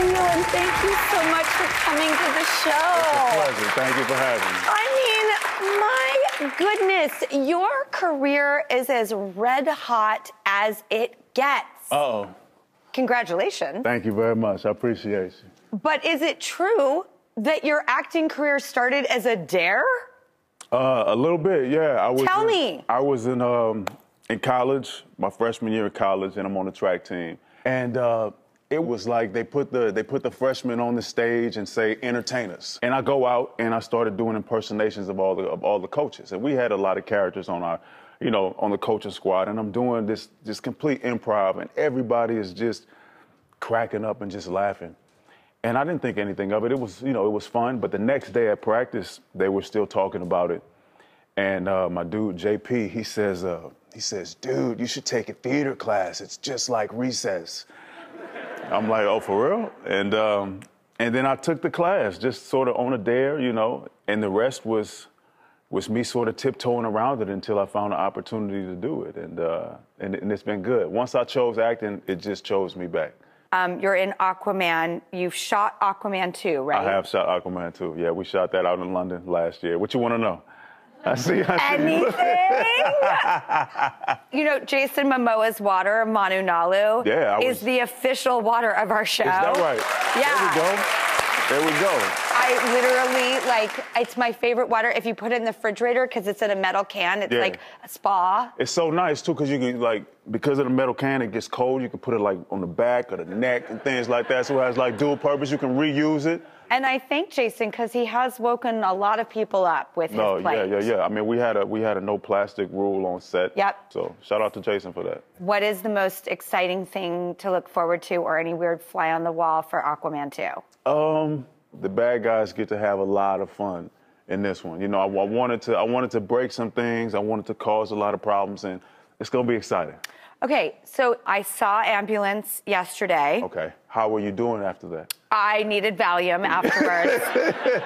you, and thank you so much for coming to the show. It's a pleasure. Thank you for having me. My goodness, your career is as red hot as it gets. Uh-oh. Congratulations. Thank you very much. I appreciate you. But is it true that your acting career started as a dare? A little bit, yeah. Tell me. I was in college, my freshman year of college, and I'm on the track team. And it was like they put the freshmen on the stage and say, entertain us. And I go out and I started doing impersonations of all the coaches. And we had a lot of characters on our, you know, on the coaching squad. And I'm doing this complete improv, and everybody is just cracking up and just laughing. And I didn't think anything of it. It was, you know, it was fun. But the next day at practice, they were still talking about it. And my dude, JP, he says, dude, you should take a theater class. It's just like recess. I'm like, oh, for real? And then I took the class, just sort of on a dare, you know, and the rest was me sort of tiptoeing around it until I found an opportunity to do it. And it's been good. Once I chose acting, it just chose me back. You're in Aquaman. You've shot Aquaman 2, right? I have shot Aquaman 2, yeah. We shot that out in London last year. What you want to know? I see. Anything? You know, Jason Momoa's water, Manu Nalu, yeah, is the official water of our show. Is that right? Yeah. There we go. There we go. I literally, like, it's my favorite water. If you put it in the refrigerator, because it's in a metal can, it's like a spa. It's so nice, too, because you can, like, because of the metal can, it gets cold. You can put it, like, on the back or the neck and things like that. So it has, like, dual purpose. You can reuse it. And I thank Jason because he has woken a lot of people up with his plate. Yeah. I mean, we had a no plastic rule on set. Yep. So shout out to Jason for that. What is the most exciting thing to look forward to, or any weird fly on the wall for Aquaman 2? The bad guys get to have a lot of fun in this one. You know, I wanted to break some things. I wanted to cause a lot of problems, and it's gonna be exciting. Okay, so I saw Ambulance yesterday. Okay, how were you doing after that? I needed Valium afterwards.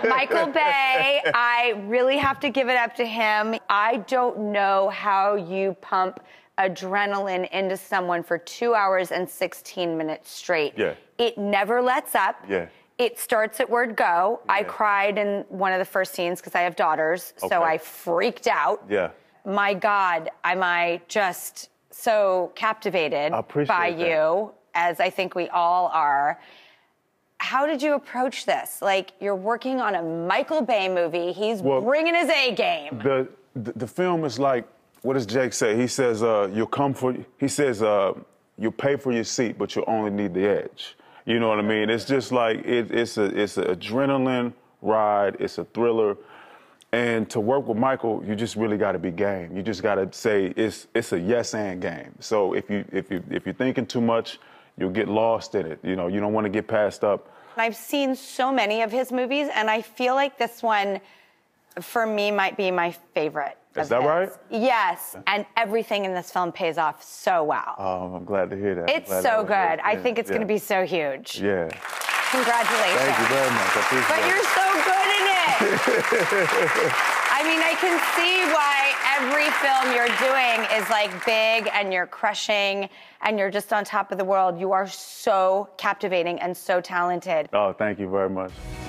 Michael Bay, I really have to give it up to him. I don't know how you pump adrenaline into someone for 2 hours and 16 minutes straight. Yeah. It never lets up. Yeah. It starts at word go. Yeah. I cried in one of the first scenes because I have daughters, so I freaked out. Yeah. My God, am I just so captivated by you, as I think we all are. How did you approach this? Like, you're working on a Michael Bay movie. He's bringing his A game. The film is like, what does Jake say? He says, you'll pay for your seat, but you only need the edge. You know what I mean? It's just like, it's an adrenaline ride. It's a thriller. And to work with Michael, you just really got to be game. You just got to say it's a yes and game. So if you're thinking too much, you'll get lost in it. You know, you don't want to get passed up. I've seen so many of his movies, and I feel like this one, for me, might be my favorite. Is that right? Yes, and everything in this film pays off so well. Oh, I'm glad to hear that. It's so good. I think it's going to be so huge. Yeah. Congratulations. Thank you very much. I appreciate it. But you're so good in it. I mean, I can see why every film you're doing is like big, and you're crushing, and you're just on top of the world. You are so captivating and so talented. Oh, thank you very much.